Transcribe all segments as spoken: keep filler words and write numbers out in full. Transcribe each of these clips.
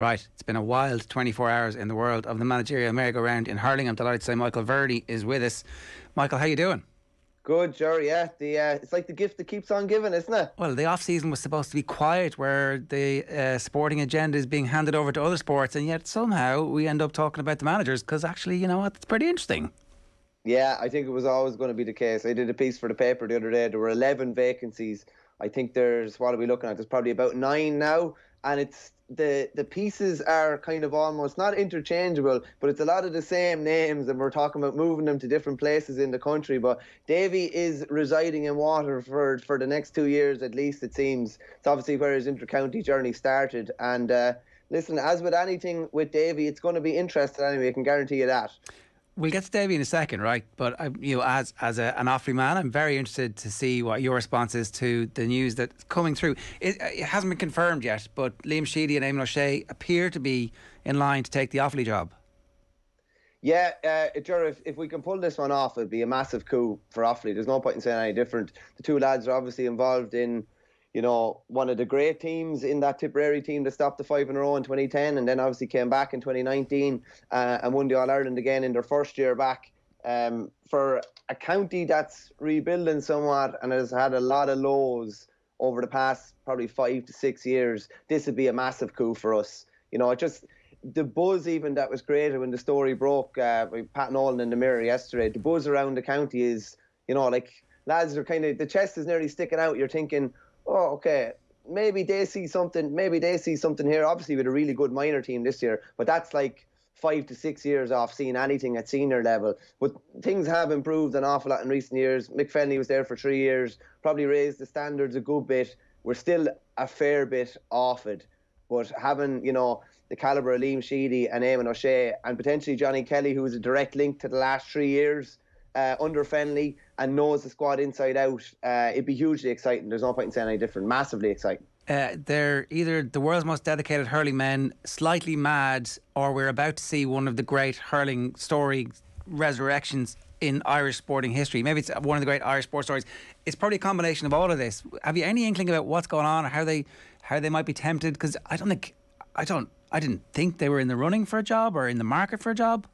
Right, it's been a wild twenty-four hours in the world of the managerial merry-go-round in hurling. I'm delighted to say Michael Verney is with us. Michael, how you doing? Good, sure, yeah. The, uh, it's like the gift that keeps on giving, isn't it? Well, the off-season was supposed to be quiet, where the uh, sporting agenda is being handed over to other sports, and yet somehow we end up talking about the managers, because actually, you know what, it's pretty interesting. Yeah, I think it was always going to be the case. I did a piece for the paper the other day. There were eleven vacancies. I think there's, what are we looking at? There's probably about nine now, and it's the the pieces are kind of almost not interchangeable, but it's a lot of the same names, and we're talking about moving them to different places in the country. But Davy is residing in Waterford for the next two years at least, it seems. It's obviously where his inter-county journey started, and uh, listen, as with anything with Davy, it's going to be interesting anyway, I can guarantee you that. We'll get to Davy in a second, right? But I, you know, as as a, an Offaly man, I'm very interested to see what your response is to the news that's coming through. It, it hasn't been confirmed yet, but Liam Sheedy and Eamon O'Shea appear to be in line to take the Offaly job. Yeah, uh, if, if we can pull this one off, it'd be a massive coup for Offaly. There's no point in saying any different. The two lads are obviously involved in, you know, one of the great teams in that Tipperary team that stopped the five in a row in twenty ten, and then obviously came back in twenty nineteen uh, and won the All-Ireland again in their first year back. Um, for a county that's rebuilding somewhat and has had a lot of lows over the past probably five to six years, this would be a massive coup for us. You know, it just... the buzz even that was created when the story broke uh, by Pat Nolan in the Mirror yesterday, the buzz around the county is, you know, like, lads are kind of... the chest is nearly sticking out. You're thinking... oh, okay, maybe they see something, maybe they see something here, obviously with a really good minor team this year, but that's like five to six years off seeing anything at senior level. But things have improved an awful lot in recent years. Mick Fennelly was there for three years, probably raised the standards a good bit. We're still a fair bit off it, but having, you know, the calibre of Liam Sheedy and Eamon O'Shea and potentially Johnny Kelly, who is a direct link to the last three years, Uh, under Fennelly, and knows the squad inside out, uh, it'd be hugely exciting. There's no point in saying any different. Massively exciting. Uh, they're either the world's most dedicated hurling men, slightly mad, or we're about to see one of the great hurling story resurrections in Irish sporting history. Maybe it's one of the great Irish sports stories. It's probably a combination of all of this. Have you any inkling about what's going on, or how they how they might be tempted? Because I don't think I don't I didn't think they were in the running for a job or in the market for a job.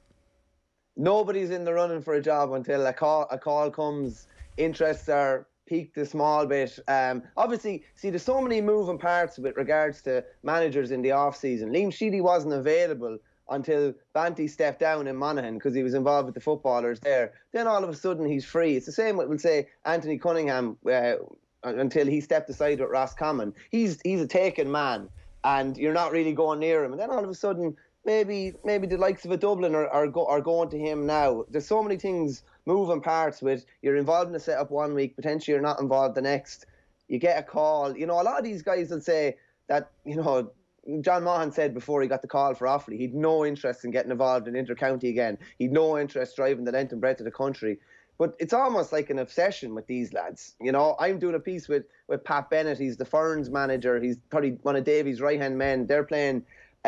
Nobody's in the running for a job until a call a call comes. Interests are peaked a small bit. Um, obviously, see, there's so many moving parts with regards to managers in the off-season. Liam Sheedy wasn't available until Banty stepped down in Monaghan because he was involved with the footballers there. Then all of a sudden, he's free. It's the same with, we'll say, Anthony Cunningham uh, until he stepped aside with Roscommon. He's, he's a taken man, and you're not really going near him. And then all of a sudden... Maybe maybe the likes of a Dublin are are, go, are going to him now. There's so many things moving parts with. You're involved in a setup one week, potentially you're not involved the next. You get a call. You know, a lot of these guys will say that, you know, John Mohan said before he got the call for Offaly, he'd no interest in getting involved in inter-county again. He'd no interest driving the length and breadth of the country. But it's almost like an obsession with these lads. You know, I'm doing a piece with, with Pat Bennett. He's the Ferns manager. He's probably one of Davy's right-hand men. They're playing...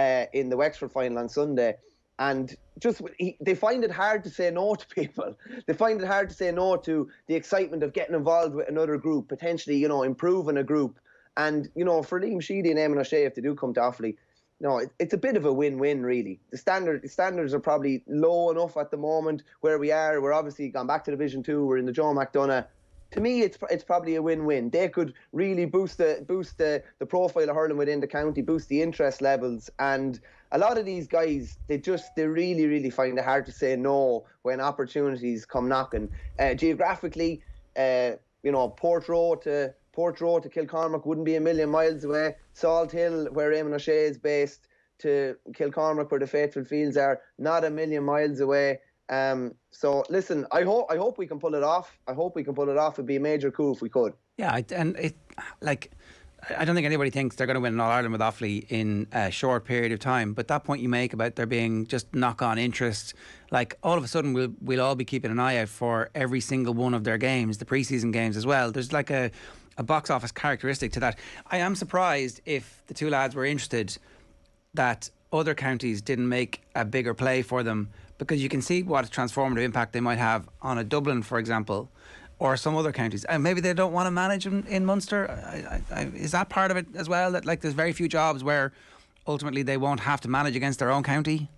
Uh, in the Wexford final on Sunday, and just he, they find it hard to say no to people. They find it hard to say no to the excitement of getting involved with another group, potentially, you know, improving a group. And, you know, for Liam Sheedy and Eamon O'Shea, if they do come to Offaly, you know, it, it's a bit of a win-win, really. The standard the standards are probably low enough at the moment where we are. We're obviously gone back to Division Two. We're in the Joe McDonough. To me, it's it's probably a win-win. They could really boost the boost the, the profile of hurling within the county, boost the interest levels, and a lot of these guys, they just they really really find it hard to say no when opportunities come knocking. Uh, geographically, uh, you know, Portroe to Portroe to Kilcormack wouldn't be a million miles away. Salt Hill, where Eamon O'Shea is based, to Kilcormack, where the Faithful Fields are, not a million miles away. Um, so listen, I hope I hope we can pull it off. I hope we can pull it off. It'd be a major coup if we could. Yeah, and it like I don't think anybody thinks they're going to win an All-Ireland with Offaly in a short period of time. But that point you make about there being just knock-on interest, like all of a sudden we'll we'll all be keeping an eye out for every single one of their games, the pre-season games as well. There's like a a box office characteristic to that. I am surprised if the two lads were interested that other counties didn't make a bigger play for them, because you can see what a transformative impact they might have on a Dublin, for example, or some other counties. And maybe they don't want to manage in, in Munster. I, I, I, is that part of it as well? That like there's very few jobs where ultimately they won't have to manage against their own county?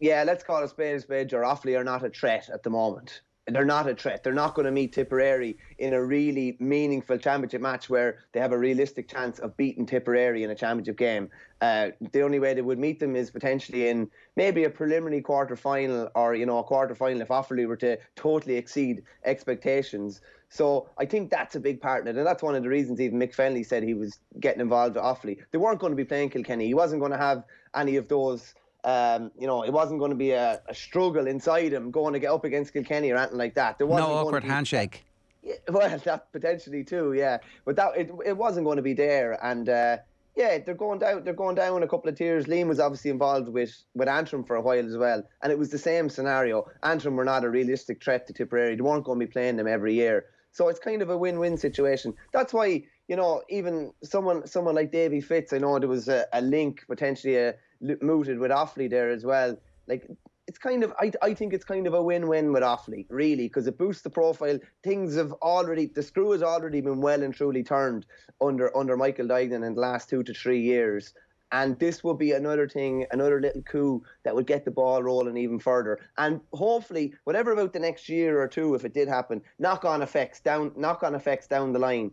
Yeah, let's call a spade a spade. Or Offaly are not a threat at the moment. They're not a threat. They're not going to meet Tipperary in a really meaningful championship match where they have a realistic chance of beating Tipperary in a championship game. Uh, the only way they would meet them is potentially in maybe a preliminary quarter-final or, you know, a quarter-final if Offaly were to totally exceed expectations. So I think that's a big part in it. And that's one of the reasons even Mick Fennelly said he was getting involved with Offaly. They weren't going to be playing Kilkenny. He wasn't going to have any of those... Um, you know, it wasn't going to be a, a struggle inside him going to get up against Kilkenny or anything like that. There wasn't no awkward be, handshake. Yeah, well, that potentially too, yeah. But that it, it wasn't going to be there, and uh, yeah, they're going down. They're going down a couple of tiers. Liam was obviously involved with with Antrim for a while as well, and it was the same scenario. Antrim were not a realistic threat to Tipperary. They weren't going to be playing them every year, so it's kind of a win-win situation. That's why, you know, even someone someone like Davy Fitz, I know there was a, a link potentially a. mooted with Offaly there as well. Like, it's kind of, I, I think it's kind of a win-win with Offaly, really, because it boosts the profile. Things have already, the screw has already been well and truly turned under under Michael Duignan in the last two to three years. And this will be another thing, another little coup that would get the ball rolling even further. And hopefully, whatever about the next year or two, if it did happen, knock-on effects down, knock-on effects down the line,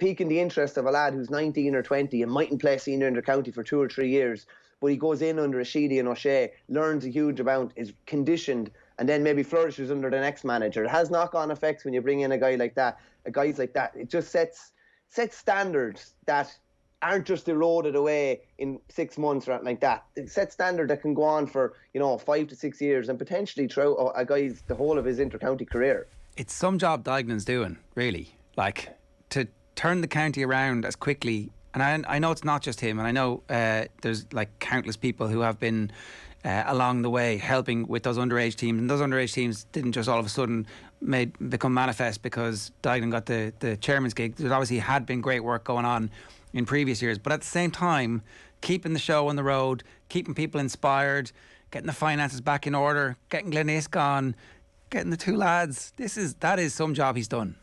piquing the interest of a lad who's nineteen or twenty and mightn't play senior in their county for two or three years. But he goes in under a Sheedy and O'Shea, learns a huge amount, is conditioned, and then maybe flourishes under the next manager. It has knock-on effects when you bring in a guy like that, a guys like that. It just sets sets standards that aren't just eroded away in six months or anything like that. It sets standards that can go on for, you know, five to six years and potentially throughout a guy's the whole of his inter-county career. It's some job Duignan's doing, really, like to turn the county around as quickly. And I, I know it's not just him, and I know uh, there's like countless people who have been uh, along the way helping with those underage teams, and those underage teams didn't just all of a sudden made become manifest because Duignan got the, the chairman's gig. There obviously had been great work going on in previous years, but at the same time, keeping the show on the road, keeping people inspired, getting the finances back in order, getting Glenisk on, getting the two lads. This is that is some job he's done.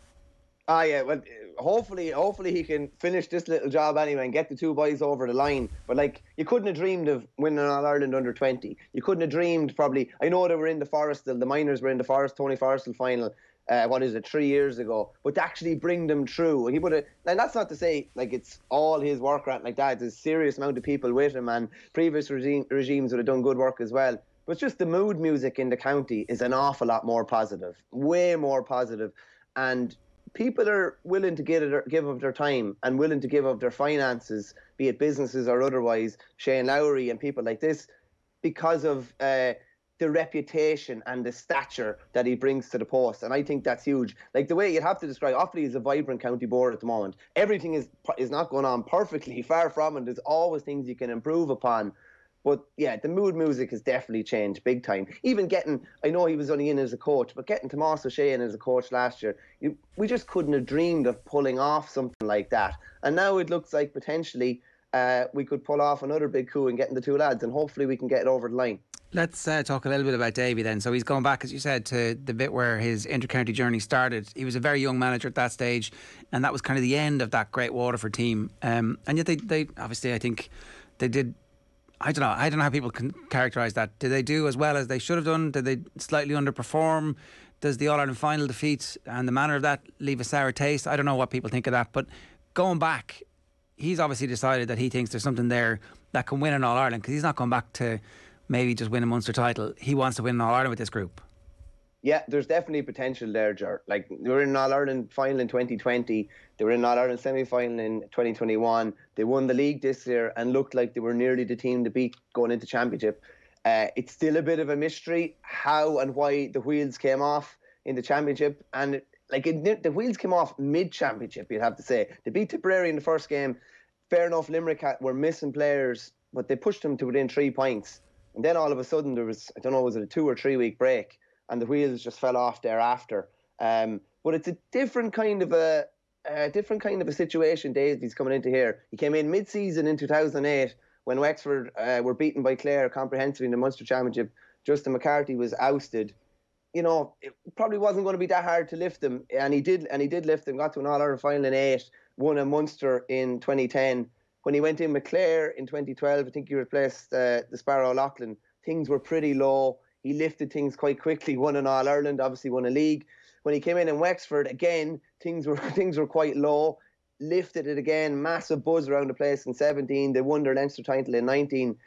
Ah, yeah, well, hopefully hopefully he can finish this little job anyway and get the two boys over the line. But, like, you couldn't have dreamed of winning All-Ireland under twenty. You couldn't have dreamed, probably... I know they were in the Forrestal, the minors were in the Forest, Tony Forrestal final, uh, what is it, three years ago. But to actually bring them through... And he would have, and that's not to say, like, it's all his work or anything like that. There's a serious amount of people with him, and previous regime, regimes would have done good work as well. But just the mood music in the county is an awful lot more positive, way more positive. And... people are willing to give, it, give up their time and willing to give up their finances, be it businesses or otherwise, Shane Lowry and people like this, because of uh, the reputation and the stature that he brings to the post. And I think that's huge. Like, the way you'd have to describe, Offaly is a vibrant county board at the moment. Everything is is not going on perfectly, far from it. There's always things you can improve upon. But, yeah, the mood music has definitely changed big time. Even getting, I know he was only in as a coach, but getting Tomás O'Shea in as a coach last year, you, we just couldn't have dreamed of pulling off something like that. And now it looks like potentially uh, we could pull off another big coup and getting the two lads, and hopefully we can get it over the line. Let's uh, talk a little bit about Davy then. So he's going back, as you said, to the bit where his inter-county journey started. He was a very young manager at that stage, and that was kind of the end of that great Waterford team. Um, and yet they, they obviously, I think, they did... I don't know. I don't know how people can characterise that. Did they do as well as they should have done? Did they slightly underperform? Does the All-Ireland final defeat and the manner of that leave a sour taste? I don't know what people think of that. But going back, he's obviously decided that he thinks there's something there that can win an All-Ireland, because he's not going back to maybe just win a Munster title. He wants to win an All-Ireland with this group. Yeah, there's definitely potential there, Ger. Like, they were in an All-Ireland final in twenty twenty. They were in an All-Ireland semi-final in twenty twenty-one. They won the league this year and looked like they were nearly the team to beat going into championship. Uh, it's still a bit of a mystery how and why the wheels came off in the championship. And, it, like, it, the wheels came off mid-championship, you'd have to say. They beat Tipperary in the first game. Fair enough, Limerick had, were missing players, but they pushed them to within three points. And then all of a sudden there was, I don't know, was it a two- or three-week break? And the wheels just fell off thereafter. Um, but it's a different kind of a, a different kind of a situation Davy's coming into here. He came in mid-season in two thousand eight when Wexford uh, were beaten by Clare comprehensively in the Munster Championship. Justin McCarthy was ousted. You know, it probably wasn't going to be that hard to lift them, and he did. And he did lift them. Got to an All Ireland final in eight, won a Munster in twenty ten, when he went in with Clare in twenty twelve, I think he replaced uh, the Sparrow Lachlan. Things were pretty low. He lifted things quite quickly, won an All-Ireland, obviously won a league. When he came in in Wexford, again, things were things were quite low. Lifted it again, massive buzz around the place in seventeen. They won their Leinster title in nineteen.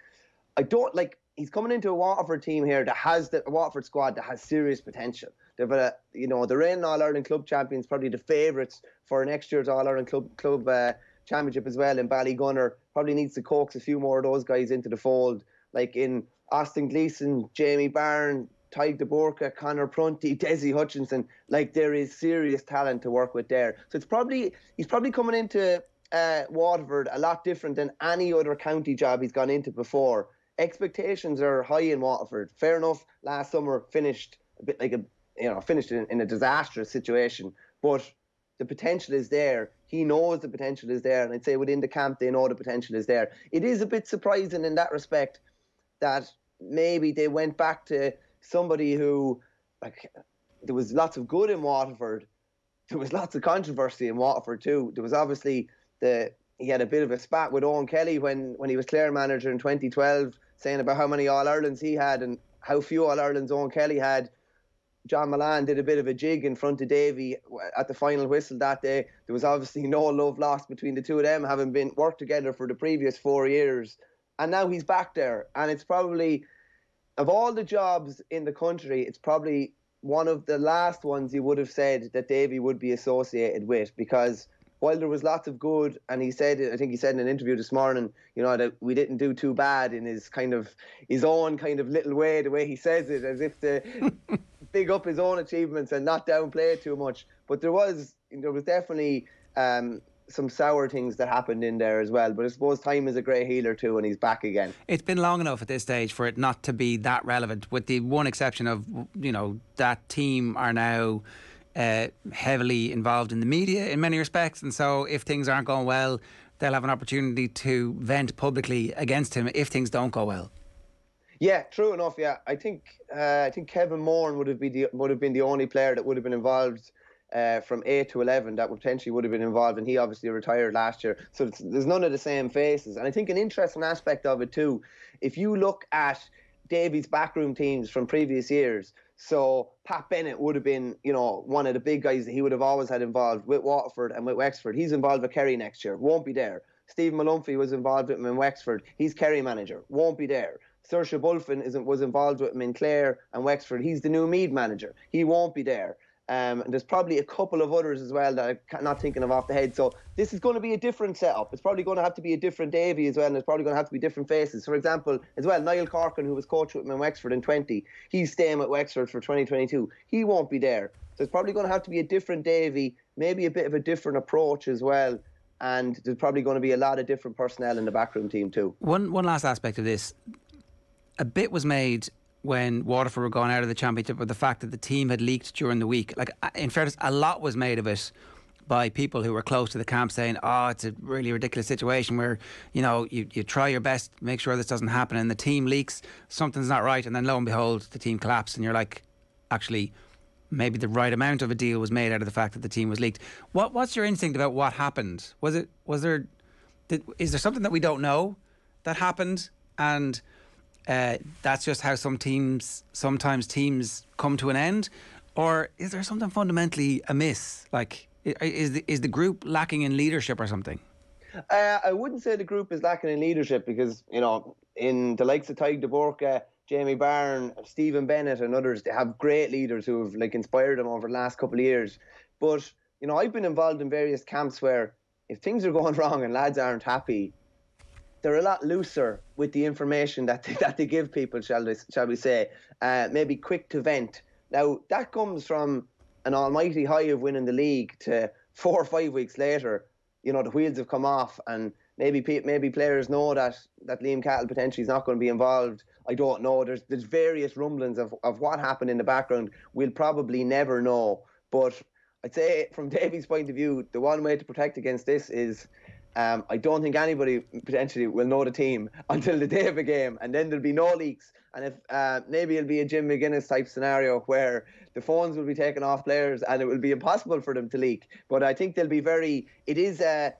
I don't, like, he's coming into a Waterford team here that has the Waterford squad that has serious potential. They've got a, you know, the reigning All-Ireland club champions, probably the favourites for next year's All-Ireland club club uh, championship as well in Ballygunner. Probably needs to coax a few more of those guys into the fold, like in Austin Gleeson, Jamie Barron, Tadhg de Búrca, Connor Prunty, Desi Hutchinson. Like, there is serious talent to work with there. So it's probably, he's probably coming into uh, Waterford a lot different than any other county job he's gone into before. Expectations are high in Waterford. Fair enough, last summer finished a bit like a, you know, finished in, in a disastrous situation, but the potential is there. He knows the potential is there, and I'd say within the camp they know the potential is there. It is a bit surprising in that respect that maybe they went back to somebody who, like, there was lots of good in Waterford. There was lots of controversy in Waterford too. There was obviously the he had a bit of a spat with Eoin Kelly when when he was Clare manager in twenty twelve, saying about how many All-Irelands he had and how few All-Irelands Eoin Kelly had. John Mohan did a bit of a jig in front of Davy at the final whistle that day. There was obviously no love lost between the two of them, having been worked together for the previous four years. And now he's back there. And it's probably, of all the jobs in the country, it's probably one of the last ones you would have said that Davy would be associated with, because while there was lots of good, and he said, I think he said in an interview this morning, you know, that we didn't do too bad in his kind of, his own kind of little way, the way he says it, as if to big up his own achievements and not downplay it too much. But there was, there was definitely um, some sour things that happened in there as well. But I suppose time is a great healer too, and he's back again. It's been long enough at this stage for it not to be that relevant, with the one exception of, you know, that team are now Uh, heavily involved in the media in many respects, and so if things aren't going well, they'll have an opportunity to vent publicly against him if things don't go well. Yeah, true enough. Yeah, I think uh, I think Kevin Moran would have been the, would have been the only player that would have been involved uh, from eight to eleven that potentially would have been involved, and he obviously retired last year. So it's, there's none of the same faces, and I think an interesting aspect of it too, if you look at Davy's backroom teams from previous years. So Pat Bennett would have been, you know, one of the big guys that he would have always had involved with Waterford and with Wexford. He's involved with Kerry next year. Won't be there. Steve Malumphie was involved with him in Wexford. He's Kerry manager. Won't be there. Saoirse Bulfin isn't, was involved with him in Clare and Wexford. He's the new Mead manager. He won't be there. Um, and there's probably a couple of others as well that I'm not thinking of off the head. So this is going to be a different setup. It's probably going to have to be a different Davy as well, and it's probably going to have to be different faces. For example, as well, Niall Corkin, who was coach with him in Wexford in twenty, he's staying at Wexford for twenty twenty-two. He won't be there. So it's probably going to have to be a different Davy, maybe a bit of a different approach as well. And there's probably going to be a lot of different personnel in the backroom team too. One, one last aspect of this. A bit was made when Waterford were gone out of the championship with the fact that the team had leaked during the week. Like, in fairness, a lot was made of it by people who were close to the camp saying, oh, it's a really ridiculous situation where, you know, you, you try your best, make sure this doesn't happen, and the team leaks, something's not right, and then lo and behold, the team collapsed, and you're like, actually, maybe the right amount of a deal was made out of the fact that the team was leaked. What What's your instinct about what happened? Was it, was there, did, is there something that we don't know that happened, and Uh, that's just how some teams, sometimes teams come to an end? Or is there something fundamentally amiss? Like, is the, is the group lacking in leadership or something? Uh, I wouldn't say the group is lacking in leadership, because, you know, in the likes of Tadhg de Búrca, Jamie Barron, Stephen Bennett and others, they have great leaders who have, like, inspired them over the last couple of years. But, you know, I've been involved in various camps where if things are going wrong and lads aren't happy, they're a lot looser with the information that they, that they give people, shall they, shall we say. Uh, maybe quick to vent. Now, that comes from an almighty high of winning the league to four or five weeks later, you know, the wheels have come off, and maybe maybe players know that, that Liam Cattle potentially is not going to be involved. I don't know. There's, there's various rumblings of, of what happened in the background. We'll probably never know. But I'd say from Davy's point of view, the one way to protect against this is, Um, I don't think anybody potentially will know the team until the day of a game, and then there'll be no leaks. And if uh, maybe it'll be a Jim McGuinness type scenario where the phones will be taken off players and it will be impossible for them to leak. But I think they'll be very, it is a,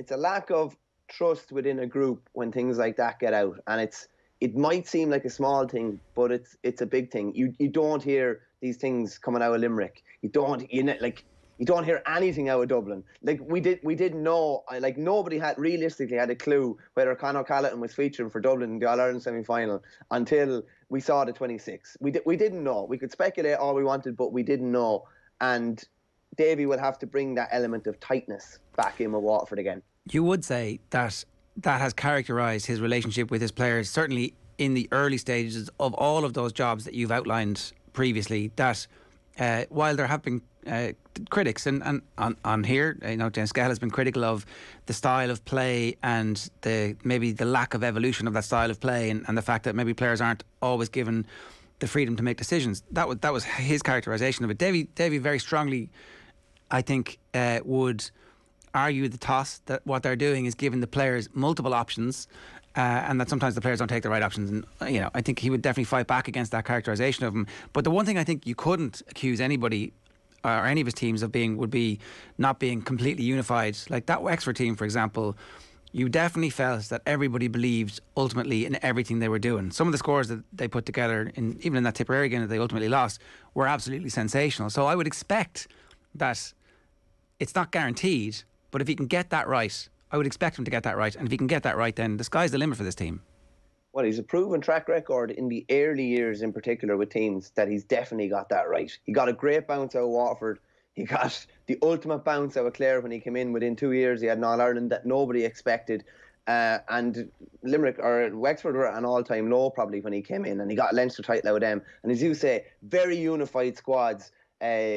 it's a lack of trust within a group when things like that get out. And it's it might seem like a small thing, but it's it's a big thing. You you don't hear these things coming out of Limerick. You don't you know, like you don't hear anything out of Dublin. Like we did we didn't know. Like nobody had realistically had a clue whether Conor Callahan was featuring for Dublin in the All Ireland semi final until we saw the twenty-six. We di- we didn't know. We could speculate all we wanted, but we didn't know. And Davy will have to bring that element of tightness back in with Waterford again. You would say that that has characterised his relationship with his players, certainly in the early stages of all of those jobs that you've outlined previously, that uh, while there have been uh, critics, and, and on, on here, you know, James Scahill has been critical of the style of play and the maybe the lack of evolution of that style of play, and, and the fact that maybe players aren't always given the freedom to make decisions. That was, that was his characterisation of it. Davy, Davy very strongly, I think, uh, would argue the toss that what they're doing is giving the players multiple options, uh, and that sometimes the players don't take the right options. And, you know, I think he would definitely fight back against that characterisation of him. But the one thing I think you couldn't accuse anybody or any of his teams of being would be not being completely unified. Like that Wexford team, for example, you definitely felt that everybody believed ultimately in everything they were doing. Some of the scores that they put together, in, even in that Tipperary game that they ultimately lost, were absolutely sensational. So I would expect that it's not guaranteed, but if he can get that right, I would expect him to get that right. And if he can get that right, then the sky's the limit for this team. Well, he's a proven track record in the early years in particular with teams that he's definitely got that right. He got a great bounce out of Waterford. He got the ultimate bounce out of Clare when he came in. Within two years, he had an All-Ireland that nobody expected. Uh, and Limerick or Wexford were at an all-time low probably when he came in, and he got a Leinster title out of them. And as you say, very unified squads. Uh,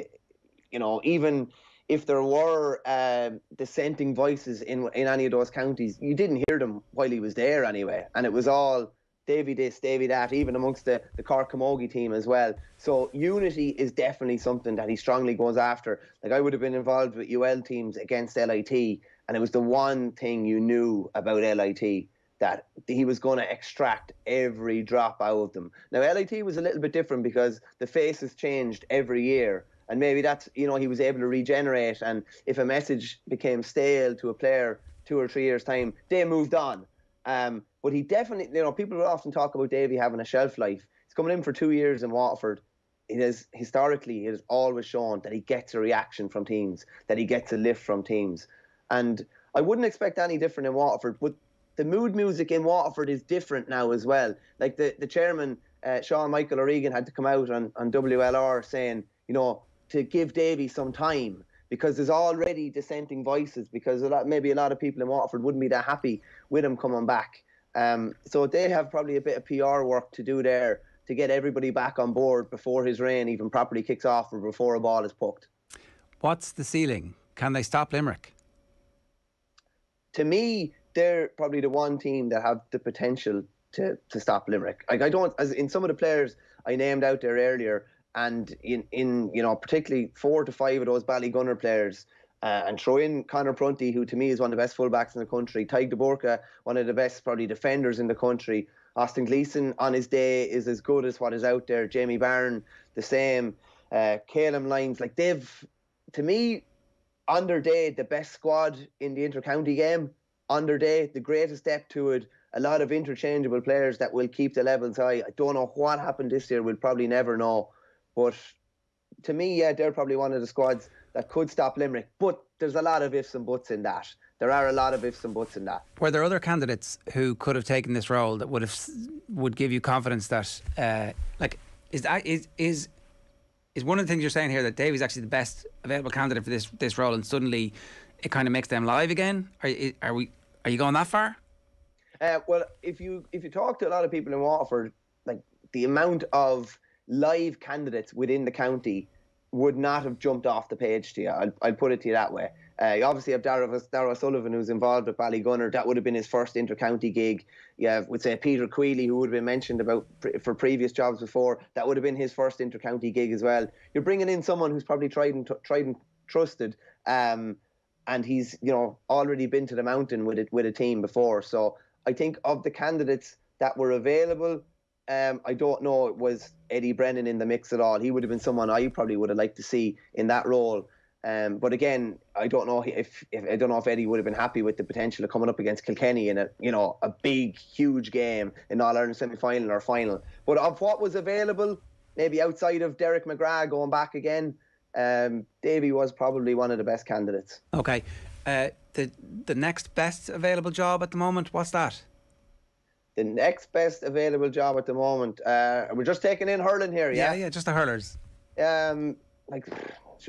you know, even if there were uh, dissenting voices in in any of those counties, you didn't hear them while he was there anyway. And it was all Davy this, Davy that, even amongst the, the Cork Camogie team as well. So unity is definitely something that he strongly goes after. Like I would have been involved with U L teams against L I T, and it was the one thing you knew about L I T, that he was going to extract every drop out of them. Now, L I T was a little bit different because the faces changed every year. And maybe that's, you know, he was able to regenerate. And if a message became stale to a player two or three years' time, they moved on. Um, but he definitely, you know, people will often talk about Davy having a shelf life. He's coming in for two years in Waterford. It is, historically, it has always shown that he gets a reaction from teams, that he gets a lift from teams. And I wouldn't expect any different in Waterford. But the mood music in Waterford is different now as well. Like the, the chairman, uh, Sean Michael O'Regan, had to come out on, on W L R saying, you know, to give Davy some time, because there's already dissenting voices, because a lot, maybe a lot of people in Waterford wouldn't be that happy with him coming back. Um, so they have probably a bit of P R work to do there to get everybody back on board before his reign even properly kicks off or before a ball is poked. What's the ceiling? Can they stop Limerick? To me, they're probably the one team that have the potential to, to stop Limerick. Like I don't, as in some of the players I named out there earlier, and in, in, you know, particularly four to five of those Ballygunner players, uh, and throw in Connor Prunty, who to me is one of the best fullbacks in the country, Tadhg de Búrca, one of the best probably defenders in the country, Austin Gleeson on his day is as good as what is out there, Jamie Barron the same, uh, Calum Lines, like they've, to me, on their day, the best squad in the inter-county game, on their day, the greatest depth to it, a lot of interchangeable players that will keep the levels high. I don't know what happened this year, we'll probably never know. But to me, yeah, they're probably one of the squads that could stop Limerick. But there's a lot of ifs and buts in that. There are a lot of ifs and buts in that. Were there other candidates who could have taken this role that would have would give you confidence that, uh, like, is that is is is one of the things you're saying here that Davy's actually the best available candidate for this this role, and suddenly it kind of makes them live again? Are are we are you going that far? Uh, well, if you if you talk to a lot of people in Waterford, like the amount of live candidates within the county would not have jumped off the page to you. I'll, I'll put it to you that way. Uh, you obviously have Darragh Sullivan, who's involved with Ballygunner. That would have been his first inter-county gig. You have, would say, Peter Queeley, who would have been mentioned about pre- for previous jobs before. That would have been his first inter-county gig as well. You're bringing in someone who's probably tried and, t- tried and trusted, um, and he's, you know, already been to the mountain with it, with a team before. So I think of the candidates that were available, Um, I don't know it was Eddie Brennan in the mix at all. He would have been someone I probably would have liked to see in that role. Um, but again, I don't know if, if I don't know if Eddie would have been happy with the potential of coming up against Kilkenny in a you know a big, huge game in All Ireland semi final or final. But of what was available, maybe outside of Derek McGrath going back again, um, Davy was probably one of the best candidates. Okay, uh, the the next best available job at the moment, what's that? The next best available job at the moment, uh, we're just taking in hurling here, yeah, yeah, yeah just the hurlers. Um, like.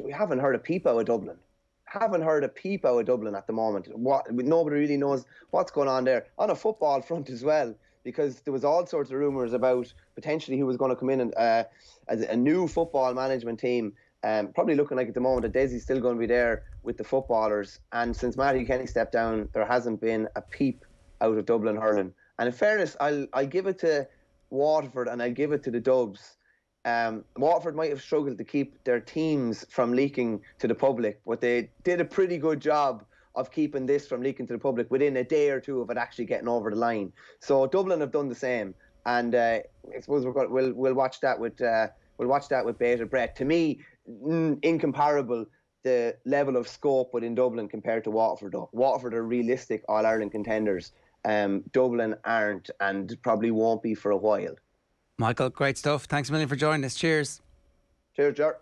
We haven't heard a peep out of Dublin. Haven't heard a peep out of Dublin at the moment. What nobody really knows what's going on there on a football front as well, because there was all sorts of rumours about potentially who was going to come in and uh, as a new football management team. Um, probably looking like at the moment that Desi's still going to be there with the footballers. And since Matty Kenny stepped down, there hasn't been a peep out of Dublin hurling. And in fairness, I'll I give it to Waterford and I give it to the Dubs. Um, Waterford might have struggled to keep their teams from leaking to the public, but they did a pretty good job of keeping this from leaking to the public within a day or two of it actually getting over the line. So Dublin have done the same, and uh, I suppose we're going to, we'll we'll watch that with uh, we'll watch that with bated breath. To me, n incomparable the level of scope within Dublin compared to Waterford. Though Waterford are realistic All Ireland contenders, um, Dublin aren't, and probably won't be for a while. Michael, great stuff. Thanks a million for joining us. Cheers. Cheers, Jar.